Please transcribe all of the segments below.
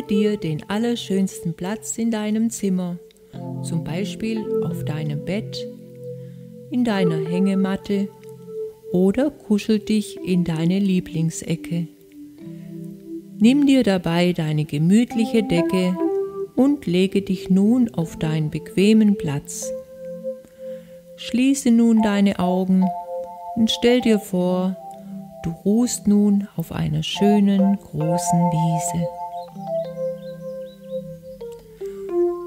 suche dir den allerschönsten Platz in deinem Zimmer, zum Beispiel auf deinem Bett, in deiner Hängematte oder kuschel dich in deine Lieblingsecke. Nimm dir dabei deine gemütliche Decke und lege dich nun auf deinen bequemen Platz. Schließe nun deine Augen und stell dir vor, du ruhst nun auf einer schönen, großen Wiese.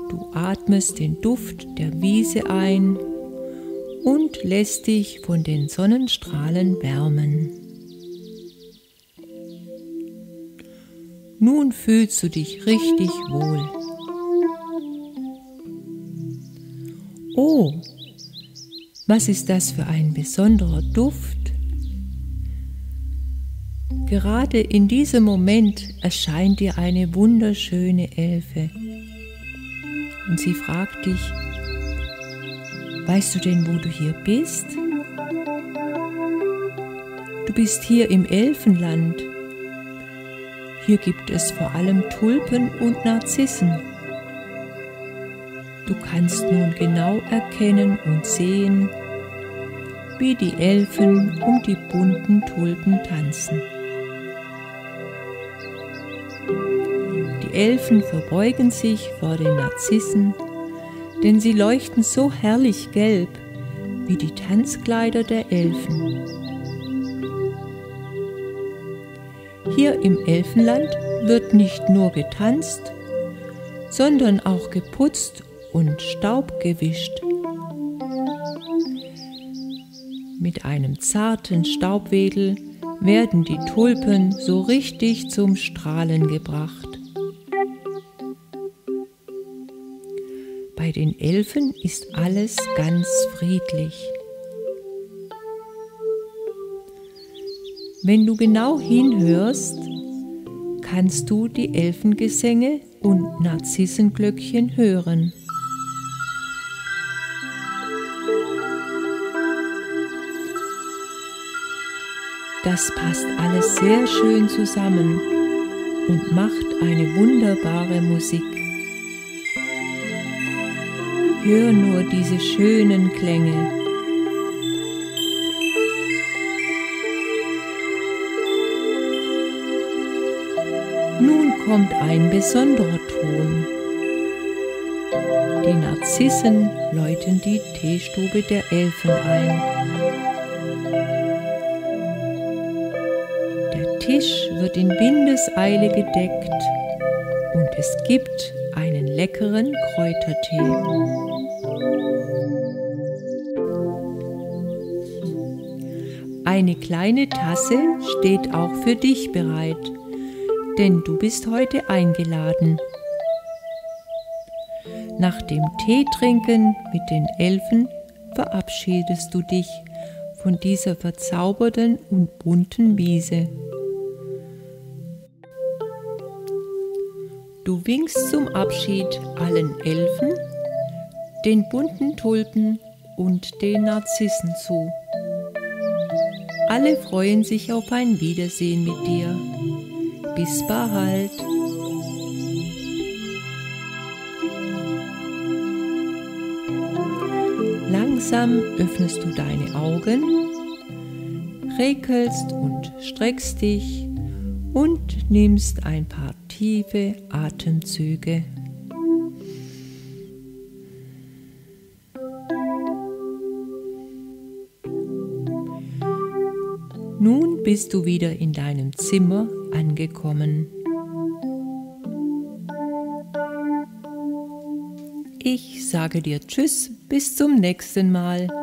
Du atmest den Duft der Wiese ein und lässt dich von den Sonnenstrahlen wärmen. Nun fühlst du dich richtig wohl. Oh, was ist das für ein besonderer Duft? Gerade in diesem Moment erscheint dir eine wunderschöne Elfe und sie fragt dich, weißt du denn, wo du hier bist? Du bist hier im Elfenland. Hier gibt es vor allem Tulpen und Narzissen. Du kannst nun genau erkennen und sehen, wie die Elfen um die bunten Tulpen tanzen. Die Elfen verbeugen sich vor den Narzissen, denn sie leuchten so herrlich gelb wie die Tanzkleider der Elfen. Hier im Elfenland wird nicht nur getanzt, sondern auch geputzt und Staub gewischt. Mit einem zarten Staubwedel werden die Tulpen so richtig zum Strahlen gebracht. Bei den Elfen ist alles ganz friedlich. Wenn du genau hinhörst, kannst du die Elfengesänge und Narzissenglöckchen hören. Das passt alles sehr schön zusammen und macht eine wunderbare Musik. Hör nur diese schönen Klänge. Nun kommt ein besonderer Ton. Die Narzissen läuten die Teestube der Elfen ein. Der Tisch wird in Windeseile gedeckt und es gibt einen leckeren Kräutertee. Eine kleine Tasse steht auch für dich bereit, denn du bist heute eingeladen. Nach dem Teetrinken mit den Elfen verabschiedest du dich von dieser verzauberten und bunten Wiese. Du winkst zum Abschied allen Elfen, den bunten Tulpen und den Narzissen zu. Alle freuen sich auf ein Wiedersehen mit dir. Bis bald! Langsam öffnest du deine Augen, rekelst und streckst dich und nimmst ein paar tiefe Atemzüge. Nun bist du wieder in deinem Zimmer angekommen. Ich sage dir Tschüss, bis zum nächsten Mal.